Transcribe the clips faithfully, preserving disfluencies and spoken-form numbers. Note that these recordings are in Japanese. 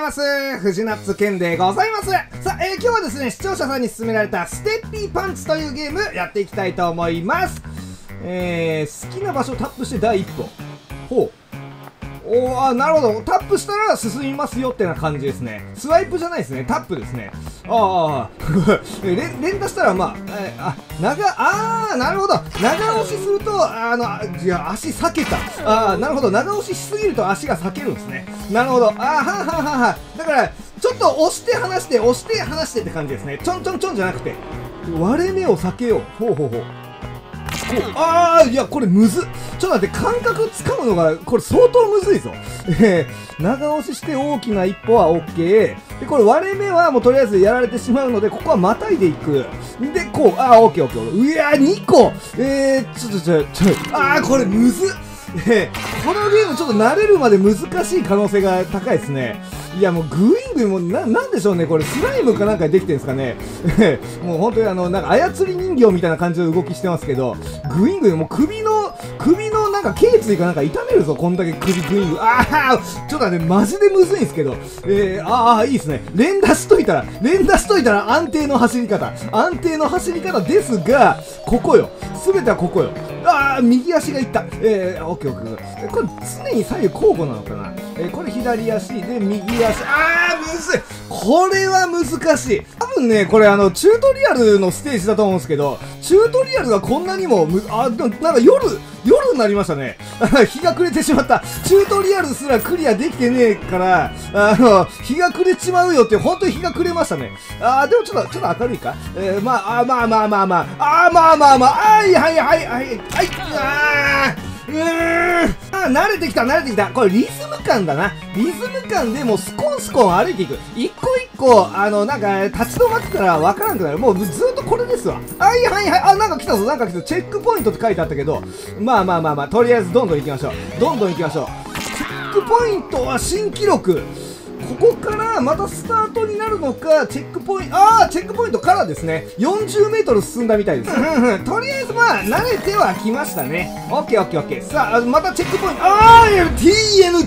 います。藤ナッツ健でございます。さあ、えー、今日はですね、視聴者さんに勧められたステッピーパンチというゲームやっていきたいと思います。えー、好きな場所をタップして第一歩。ほう。おー、あ、なるほど。タップしたら進みますよってな感じですね。スワイプじゃないですね。タップですね。ああ連、連打したら、まあ、えー、あ、長、あー、なるほど。長押しすると、あの、いや、足避けた。あー、なるほど。長押ししすぎると足が避けるんですね。なるほど。あー、はーはーはーはー。だから、ちょっと押して離して、押して離してって感じですね。ちょんちょんちょんじゃなくて、割れ目を避けよう。ほうほうほう。ああ、いや、これむずっ。ちょっと待って、感覚つかむのが、これ相当むずいぞ。えー、長押しして大きな一歩は OK。で、これ割れ目はもうとりあえずやられてしまうので、ここはまたいでいく。で、こう、ああ、OK、OK。いやー、にこ。えー、ちょ、ちょ、ちょ、ちょ、ああ、これむずっ。えー、このゲームちょっと慣れるまで難しい可能性が高いですね。いや、もうグイグイ、もうな、なんでしょうね、これ、スライムかなんかでできてるんですかね。もう本当にあの、なんか操り人形みたいな感じの動きしてますけど、グイグイ、もう首の、首のなんか頸椎かなんか痛めるぞ、こんだけ首グイグイ。ああ、ちょっと待って、マジでむずいんですけど、えー、ああ、いいですね。連打しといたら、連打しといたら安定の走り方、安定の走り方ですが、ここよ、すべてはここよ。ああ、右足がいった。えー、オッケーオッケー。これ、常に左右交互なのかな。えー、これ左足で、右足。ああ、むずい。これは難しい。多分ね、これ、あの、チュートリアルのステージだと思うんですけど、チュートリアルがこんなにもむ、あ、でもなんか夜、夜になりましたね。日が暮れてしまった。チュートリアルすらクリアできてねえから、あの、日が暮れちまうよって、本当に日が暮れましたね。ああ、でもちょっと、ちょっと明るいか。えー、まあ、あまあまあまあまあ、あまあまあまあ、はいはいはいはい、はい、あー。うーん、あー、慣れてきた慣れてきた。これリズム感だな。リズム感でもうスコンスコン歩いていく。一個一個、あの、なんか立ち止まってたらわからんくなる。もうずっとこれですわ。はいはいはい。あ、なんか来たぞ、なんか来たぞ。チェックポイントって書いてあったけど、まあまあまあまあ、とりあえずどんどん行きましょう。どんどん行きましょう。チェックポイントは新記録。ここからまたスタートになるのか、チェックポイント、ああ、チェックポイントからですね、よんじゅうメートル進んだみたいです。とりあえずまあ、慣れてはきましたね。オッケーオッケーオッケー。さあ、またチェックポイント、ああ、ティーエヌテ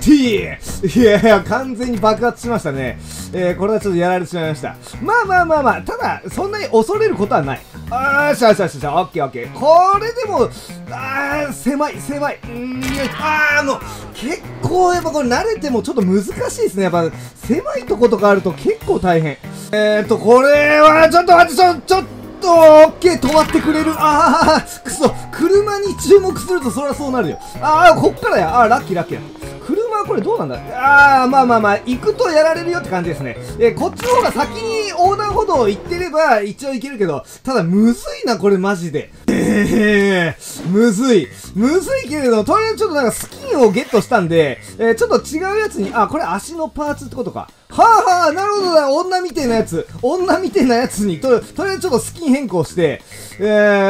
ィー! いやいや、完全に爆発しましたね。えー、これはちょっとやられてしまいました。まあまあまあまあ、ただ、そんなに恐れることはない。ああ、しゃしゃしゃしゃ、オッケーオッケー。これでも、ああ、狭い、狭い。うーん、ああ、もう、結構やっぱこれ慣れてもちょっと難しいですね。やっぱ、狭いとことかあると結構大変。えーと、これは、ちょっと待って、ちょ、ちょっと、オッケー、止まってくれる。ああ、くそ、車に注目するとそりゃそうなるよ。ああ、こっからや。ああ、ラッキーラッキーや。車はこれどうなんだ。ああ、まあまあまあ、行くとやられるよって感じですね。えー、こっちの方が先に横断歩道行ってれば一応行けるけど、ただむずいな、これマジで。えー、むずい。むずいけれど、とりあえずちょっとなんかスキンをゲットしたんで、えー、ちょっと違うやつに、あ、これ足のパーツってことか。はあはあ、なるほどだ、女みてえなやつ。女みてえなやつにと、とりあえずちょっとスキン変更して、え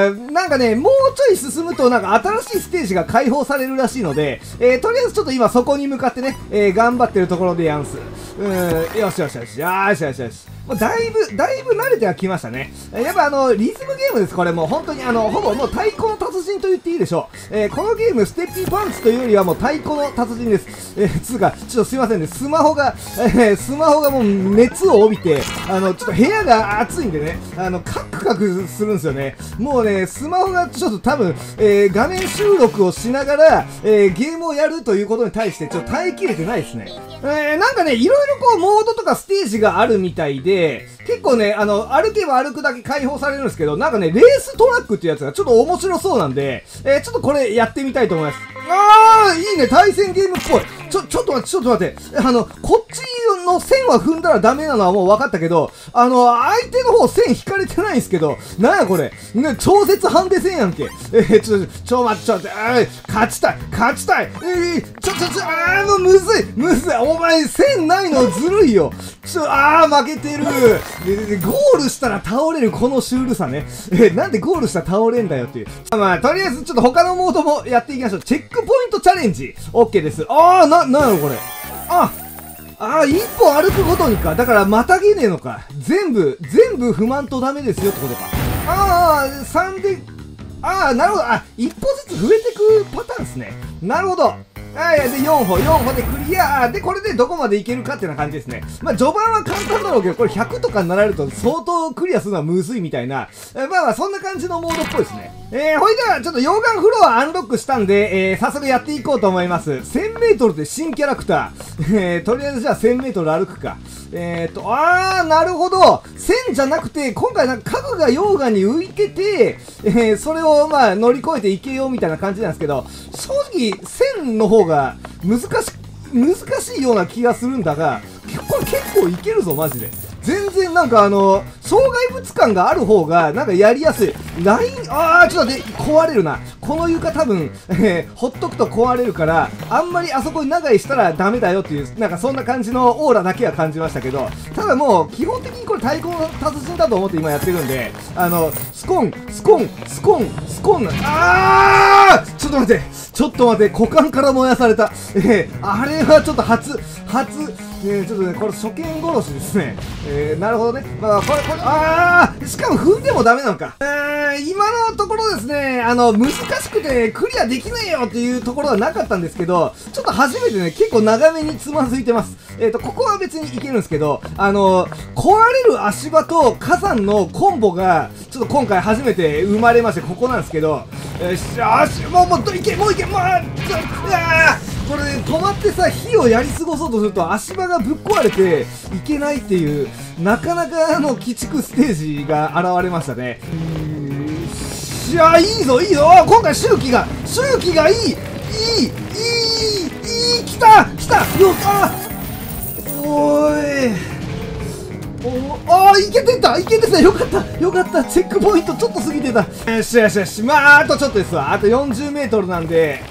ー、なんかね、もうちょい進むとなんか新しいステージが解放されるらしいので、えー、とりあえずちょっと今そこに向かってね、えー、頑張ってるところでやんす。うーん、よしよしよし、よーしよしよし。もうだいぶ、だいぶ慣れてはきましたね。やっぱあの、リズムゲームです、これもう本当にあの、ほぼもう太鼓の達人と言っていいでしょう。えー、このゲーム、ステッピーパンチというよりはもう太鼓の達人です。えー、つうか、ちょっとすいませんね、スマホが、えー、スマホがもう熱を帯びて、あの、ちょっと部屋が暑いんでね、あの、カクカクするんですよね。もうね、スマホがちょっと多分、えー、画面収録をしながら、えー、ゲームをやるということに対して、ちょっと耐えきれてないですね。えー、なんかね、いろいろこう、モードとかステージがあるみたいで、結構ね、あの、歩けば歩くだけ解放されるんですけど、なんかね、レーストラックっていうやつがちょっと面白そうなんで、えー、ちょっとこれやってみたいと思います。あー、いいね、対戦ゲームっぽい。ちょ、ちょっと待って、ちょっと待って。あの、こっちの線は踏んだらダメなのはもう分かったけど、あの、相手の方線引かれてないんですけど、なんやこれ。ね、超絶ハンデ戦やんけ。えー、ちょ、ちょ、待って、ちょ、待って、あー、勝ちたい、勝ちたい。えー、ちょ、ちょ、ちょ、あー、もうむずい、むずい。お前、線ないのずるいよ。ちょ、あー、負けてる。ゴールしたら倒れるこのシュールさね。え、なんでゴールしたら倒れんだよっていう。まあ、とりあえずちょっと他のモードもやっていきましょう。チェックポイントチャレンジ。OK です。あー、な、なんやろこれ。あ、あー、一歩歩くごとにか。だからまたげねえのか。全部、全部踏まんとダメですよってことか。あー、さんで、あー、なるほど。あ、一歩ずつ増えてくパターンですね。なるほど。はい、で、よんほん、よんほんでクリア。で、これでどこまでいけるかってな感じですね。まあ、序盤は簡単だろうけど、これひゃくとかになられると相当クリアするのはむずいみたいな。まあまあ、そんな感じのモードっぽいですね。えー、ほいでは、ちょっと溶岩フロアアンロックしたんで、えー、早速やっていこうと思います。せんメートルで新キャラクター。えー、とりあえずじゃあせんメートル歩くか。えーと、あー、なるほど。線じゃなくて、今回なんか家具が溶岩に浮いてて、えー、それをまあ乗り越えていけようみたいな感じなんですけど、正直、線の方が難し、難しいような気がするんだが、これ結構いけるぞ、マジで。全然なんかあの、障害物感がある方が、なんかやりやすい。ライン、あー、ちょっと待って、壊れるな。この床多分、えー、ほっとくと壊れるから、あんまりあそこに長居したらダメだよっていう、なんかそんな感じのオーラだけは感じましたけど、ただもう、基本的にこれ太鼓の達人だと思って今やってるんで、あの、スコン、スコン、スコン、スコン、あー、ちょっと待って、ちょっと待って、股間から燃やされた。えー、あれはちょっと初、初、えー、ちょっとね、これ初見殺しですね。えー、なるほどね。まあ、これ、これ、あー、しかも踏んでもダメなのか。えー、今のところですね、あの、難しくてクリアできないよっていうところはなかったんですけど、ちょっと初めてね、結構長めにつまずいてます。えーと、ここは別にいけるんですけど、あの、壊れる足場と火山のコンボが、ちょっと今回初めて生まれまして、ここなんですけど、えー、よし、もう、もう、いけ、もういけ、もう、あーこれ、ね、止まってさ、火をやり過ごそうとすると足場がぶっ壊れていけないっていう、なかなかの鬼畜ステージが現れましたね。いやー、いいぞ、いいぞ、今回周期が、周期がいい、いい、いい、いい、来た、来た、よっ、あおーい、おあー、いけてた、いけてた、よかった、よかった、チェックポイントちょっと過ぎてた。よしよしよし、まあ、あとちょっとですわ、あとよんじゅうメートルなんで、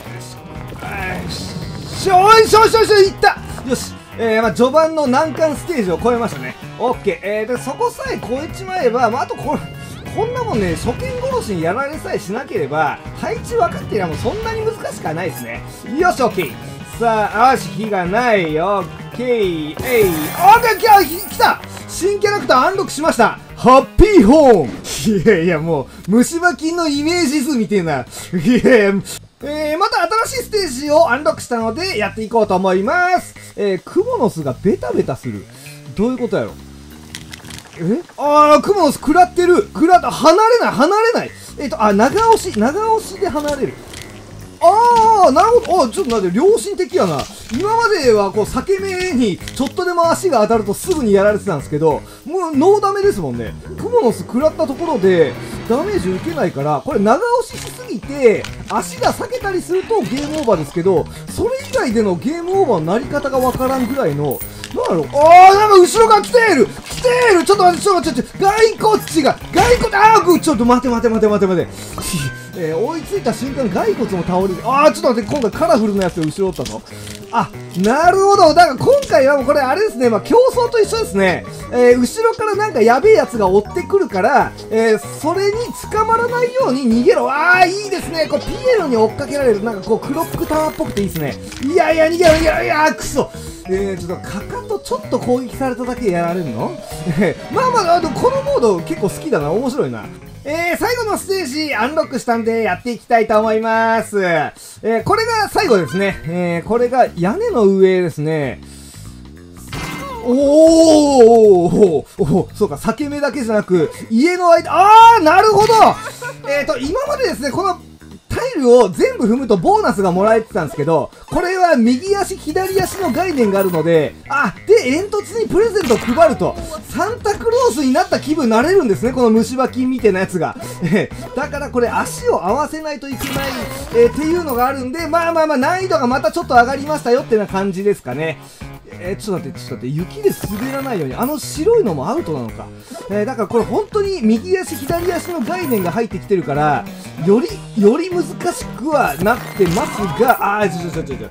よし。よいしょよいしょよいしょいったよし、えー、まあ序盤の難関ステージを超えましたね。オッケー、えー、でそこさえ超えちまえば、まあ、あとこれこんなもんね、初見殺しにやられさえしなければ、配置分かっていればもうそんなに難しくはないですね。よし、オッケー。さあ、よし、火がない、オッケー、えい、オッケー、来た新キャラクターアンロックしましたハッピーホーンいやいや、もう、虫歯菌のイメージ図みたいな。いやいや、えー、また新しいステージをアンロックしたのでやっていこうと思います。えー、クモの巣がベタベタする。どういうことやろ？え？あー、クモの巣食らってる。食らった。離れない、離れない。えっと、あ、長押し、長押しで離れる。あー、なるほど。あ、ちょっと待って、良心的やな。今まではこう、裂け目にちょっとでも足が当たるとすぐにやられてたんですけど、もうノーダメですもんね。クモの巣食らったところで、ダメージ受けないから、これ長押ししすぎて、足が裂けたりするとゲームオーバーですけど、それ以外でのゲームオーバーのなり方がわからんぐらいの、なんだろう、あー、なんか後ろが来ている来ているちょっと待って、ちょっと待って、骸骨地が、骸骨、あー、ちょっと待って待って待って待って待って。えー、追いついた瞬間、骸骨も倒れる。あー、ちょっと待って、今回カラフルなやつが後ろおったぞ。あ、なるほど。だから今回はもうこれあれですね。まあ、競争と一緒ですね。えー、後ろからなんかやべえやつが追ってくるから、えー、それに捕まらないように逃げろ。あー、いいですね。こう、ピエロに追っかけられる。なんかこう、クロックタワーっぽくていいですね。いやいや、逃げろ、いやいや、くそ。えー、ちょっと、かかとちょっと攻撃されただけでやられるのまあまあ、あの、このモード結構好きだな。面白いな。えー、最後のステージアンロックしたんでやっていきたいと思います。えー、これが最後ですね。えー、これが屋根の上ですね。おーおー、そうか、裂け目だけじゃなく、家の間、あー、なるほどえーと、今までですね、このタイルを全部踏むとボーナスがもらえてたんですけど、これは右足、左足の概念があるので、あ、で、煙突にプレゼントを配ると、サンタクロースになった気分になれるんですね、この虫歯菌みたいなやつが。だからこれ足を合わせないといけない、えー、っていうのがあるんで、まあまあまあ難易度がまたちょっと上がりましたよってな感じですかね。えー、ちょっと待って、ちょっと待って、雪で滑らないように、あの白いのもアウトなのか。えー、だからこれ本当に右足、左足の概念が入ってきてるから、より、より難しくはなってますが、あー、ちょちょちょちょ、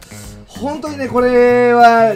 本当にね、これは、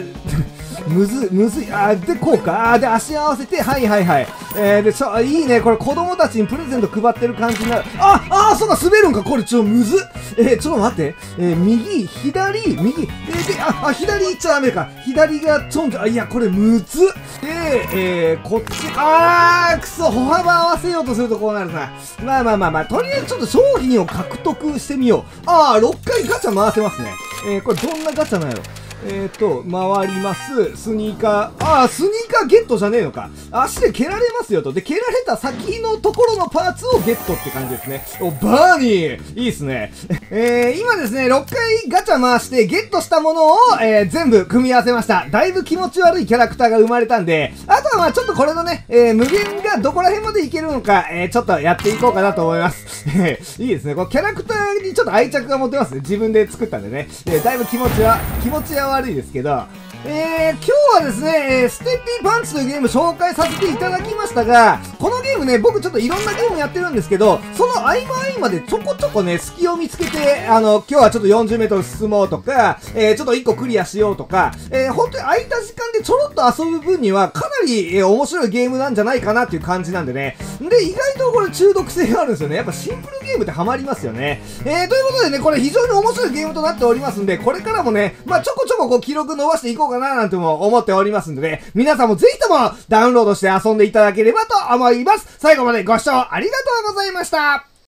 むず、むずい、あー、で、こうか、あー、で、足合わせて、はいはいはい。えー、で、ちょ、いいね、これ子供たちにプレゼント配ってる感じになる。あ、あー、そうか、滑るんか、これ、ちょ、むずっ。えー、ちょっと待って。えー、右、左、右、えー、で、あ、あ、左行っちゃダメか。左がちょんちょん、あ、いや、これ、むずっ。で、えー、こっち、あー、くそ、歩幅合わせようとするとこうなるな。まあまあまあまあ、とりあえずちょっと商品を獲得してみよう。あー、ろっかいガチャ回せますね。えー、これどんなガチャなんやろ。えーと、回ります。スニーカー。ああ、スニーカーゲットじゃねえのか。足で蹴られますよと。で、蹴られた先のところのパーツをゲットって感じですね。お、バーニーいいっすね。えー、今ですね、ろっかいガチャ回してゲットしたものを、えー、全部組み合わせました。だいぶ気持ち悪いキャラクターが生まれたんで、あとはまあちょっとこれのね、えー、無限がどこら辺までいけるのか、えー、ちょっとやっていこうかなと思います。いいですね。こう、キャラクターにちょっと愛着が持てますね。自分で作ったんでね。えー、だいぶ気持ちは、気持ちは悪いですけど、えー、今日はですね、えー、ステッピーパンチというゲーム紹介させていただきましたが、このゲームね、僕ちょっといろんなゲームやってるんですけど、その合間合間でちょこちょこね、隙を見つけて、あの、今日はちょっと よんじゅうメートル 進もうとか、えー、ちょっといっこクリアしようとか、えー、本当に空いた時間でちょろっと遊ぶ分には、かなり、えー、面白いゲームなんじゃないかなっていう感じなんでね。で、意外とこれ中毒性があるんですよね。やっぱシンプルゲームってハマりますよね。えー、ということでね、これ非常に面白いゲームとなっておりますんで、これからもね、まあちょこちょここう記録伸ばしていこうかななんても思っておりますんでね、皆さんもぜひともダウンロードして遊んでいただければと思います。最後までご視聴ありがとうございました。